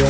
I